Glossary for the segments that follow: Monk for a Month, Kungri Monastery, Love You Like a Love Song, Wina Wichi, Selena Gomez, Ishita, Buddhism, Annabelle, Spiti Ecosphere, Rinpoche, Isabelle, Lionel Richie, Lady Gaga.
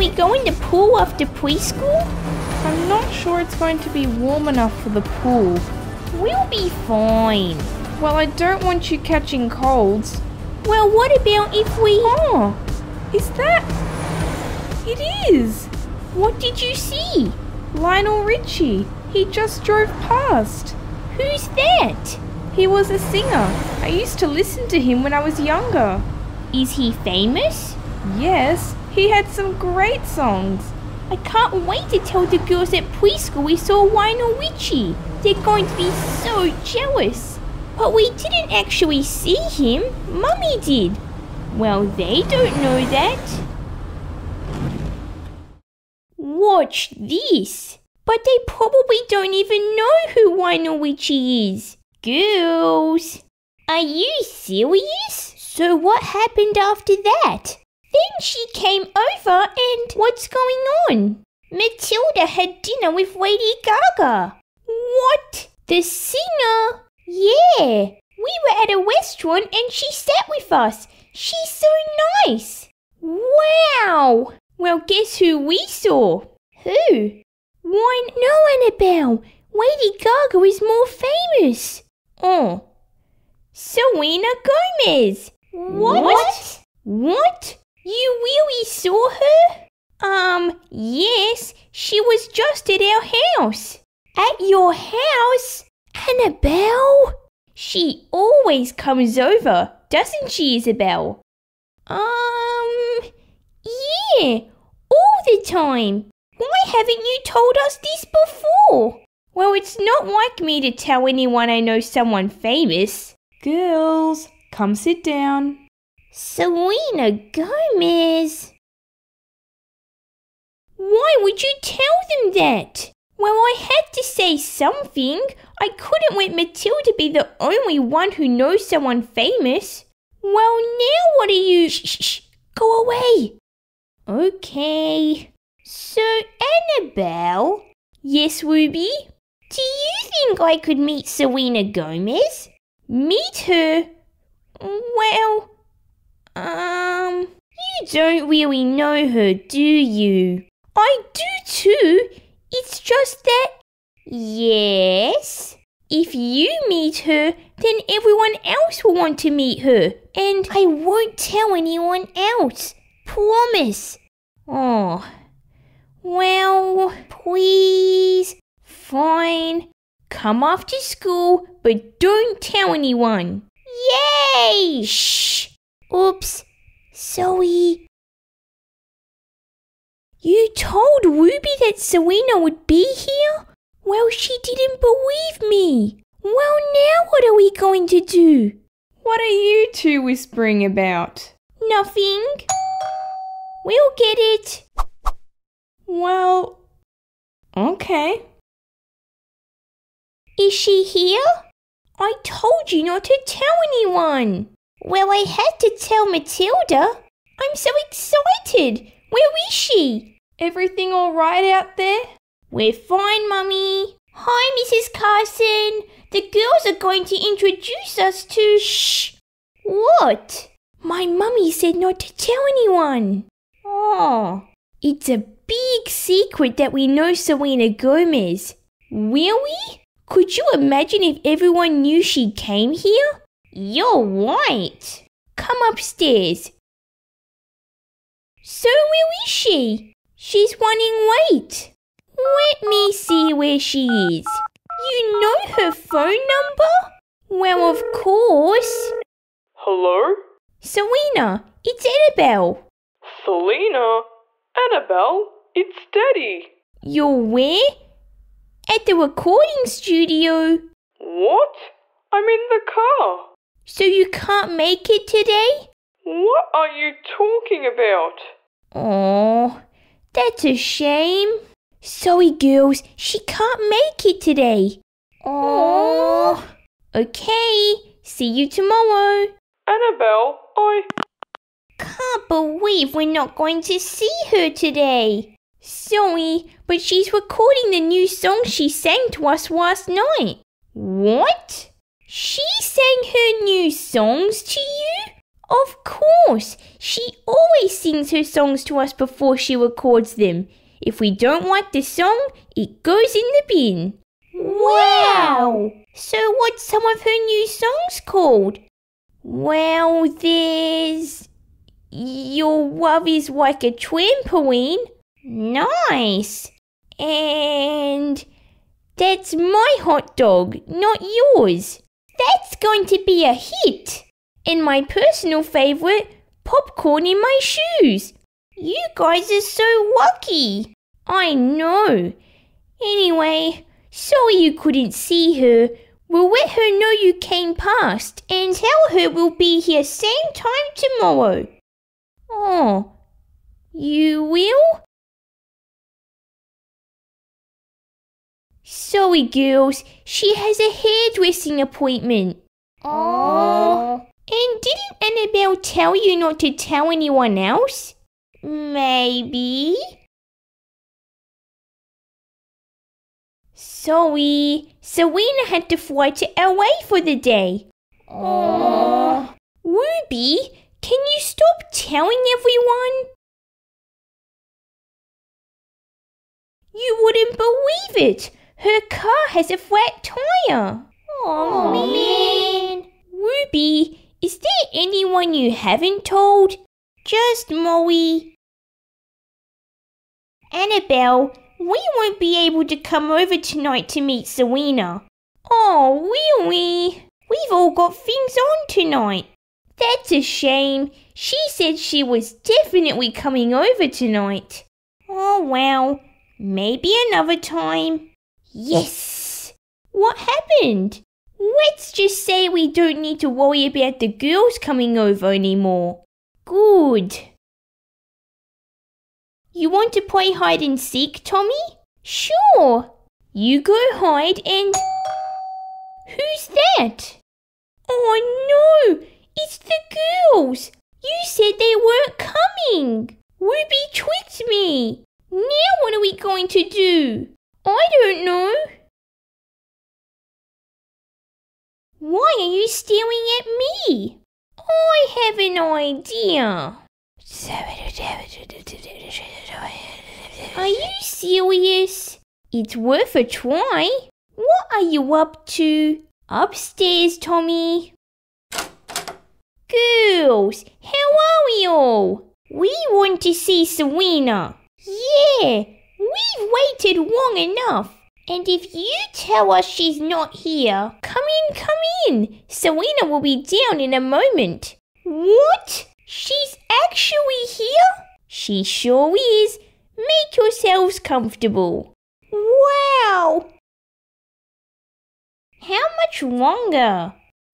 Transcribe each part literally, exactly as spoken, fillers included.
we go in the pool after preschool? I'm not sure it's going to be warm enough for the pool. We'll be fine. Well, I don't want you catching colds. Well, what about if we... Oh, is that... It is! What did you see? Lionel Richie. He just drove past. Who's that? He was a singer. I used to listen to him when I was younger. Is he famous? Yes, he had some great songs. I can't wait to tell the girls at preschool we saw Wina Wichi. They're going to be so jealous. But we didn't actually see him. Mummy did. Well, they don't know that. Watch this. But they probably don't even know who Lionel Richie is. Girls, are you serious? So what happened after that? Then she came over and what's going on? Matilda had dinner with Lady Gaga. What? The singer? Yeah, we were at a restaurant and she sat with us. She's so nice. Wow. Well, guess who we saw? Who? Why, no, Annabelle. Lady Gaga is more famous. Oh. Selena Gomez. What? What? What? You really saw her? Um, yes. She was just at our house. At your house? Annabelle? She always comes over, doesn't she, Isabelle? Um... Yeah, all the time. Why haven't you told us this before? Well, it's not like me to tell anyone I know someone famous. Girls, come sit down. Selena Gomez. Why would you tell them that? Well, I had to say something. I couldn't let Matilda be the only one who knows someone famous. Well, now what are you... Shh, shh, shh. Go away. Okay. So, Annabelle? Yes, Ruby? Do you think I could meet Selena Gomez? Meet her? Well, um... you don't really know her, do you? I do too. It's just that... Yes? If you meet her, then everyone else will want to meet her. And I won't tell anyone else. Promise. Oh, well, please, fine, come after school, but don't tell anyone. Yay! Shh! Oops, sorry. You told Ruby that Selena would be here? Well, she didn't believe me. Well, now what are we going to do? What are you two whispering about? Nothing. We'll get it. Well, okay. Is she here? I told you not to tell anyone. Well, I had to tell Matilda. I'm so excited. Where is she? Everything all right out there? We're fine, Mummy. Hi, Missus Carson. The girls are going to introduce us to... Shh. What? My mummy said not to tell anyone. Oh, it's a big secret that we know Selena Gomez. Really? Could you imagine if everyone knew she came here? You're right. Come upstairs. So where is she? She's running late. Let me see where she is. You know her phone number? Well, of course. Hello? Selena, it's Annabelle. Selena? Annabelle, it's Daddy. You're where? At the recording studio. What? I'm in the car. So you can't make it today? What are you talking about? Oh, that's a shame. Sorry, girls, she can't make it today. Oh. Okay, see you tomorrow. Annabelle, I... Can't believe we're not going to see her today. Sorry, but she's recording the new song she sang to us last night. What? She sang her new songs to you? Of course, She always sings her songs to us before she records them. If we don't like the song, it goes in the bin. Wow! So what's some of her new songs called? Well, there's... Your Love Is Like a Trampoline. Nice! And... That's my hot dog, not yours. That's going to be a hit. And my personal favourite, Popcorn in My Shoes. You guys are so lucky. I know. Anyway, sorry you couldn't see her. We'll let her know you came past and tell her we'll be here same time tomorrow. Oh, you will? Sorry, girls. She has a hairdressing appointment. Oh. And didn't Annabelle tell you not to tell anyone else? Maybe. Sorry. Selena had to fly to L A for the day. Oh. Ruby, can you stop telling everyone? You wouldn't believe it. Her car has a flat tire. Oh man. Ruby, is there anyone you haven't told? Just Molly. Annabelle, we won't be able to come over tonight to meet Selena. Oh, really? We've all got things on tonight. That's a shame. She said she was definitely coming over tonight. Oh well, maybe another time. Yes! What happened? Let's just say we don't need to worry about the girls coming over anymore. Good. You want to play hide and seek, Tommy? Sure. You go hide and... Who's that? Oh no! It's the girls! You said they weren't coming! Ruby tricked me! Now what are we going to do? I don't know. Why are you staring at me? I have an idea. Are you serious? It's worth a try. What are you up to? Upstairs, Tommy. Girls, how are we all? We want to see Selena. Yeah. We've waited long enough, and if you tell us she's not here, come in, come in. Selena will be down in a moment. What? She's actually here? She sure is. Make yourselves comfortable. Wow! How much longer?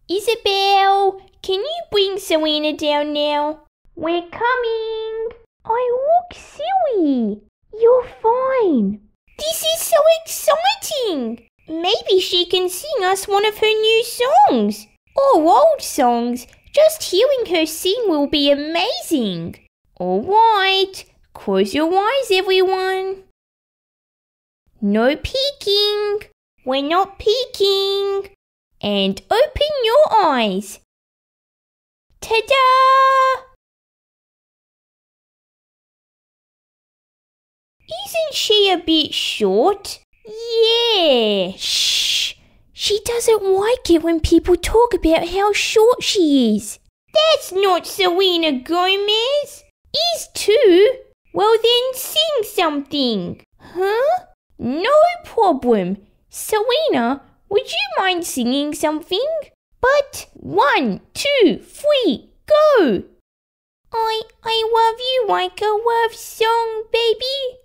Isabelle, can you bring Selena down now? We're coming. I look silly. You're fine. This is so exciting. Maybe she can sing us one of her new songs. Or old songs. Just hearing her sing will be amazing. Alright. Close your eyes, everyone. No peeking. We're not peeking. And open your eyes. Ta-da! Isn't she a bit short? Yeah. Shh. She doesn't like it when people talk about how short she is. That's not Selena Gomez. Is too. Well then sing something. Huh? No problem. Selena, would you mind singing something? But one, two, three, go. I, I love you like a love song, baby.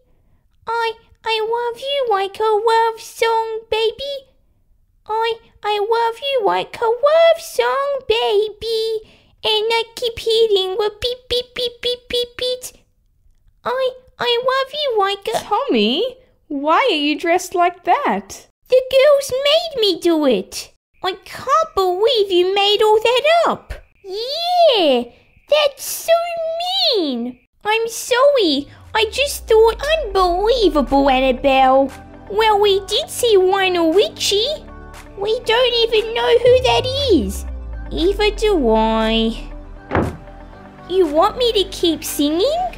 I, I love you like a love song, baby. I, I love you like a love song, baby. And I keep hitting a beep, beep, beep, beep, beep, beat. I, I love you like a... Tommy, why are you dressed like that? The girls made me do it. I can't believe you made all that up. Yeah, that's so mean. I'm sorry. I just thought, unbelievable, Annabelle. Well, we did see Lionel Richie. We don't even know who that is. Either do I. You want me to keep singing?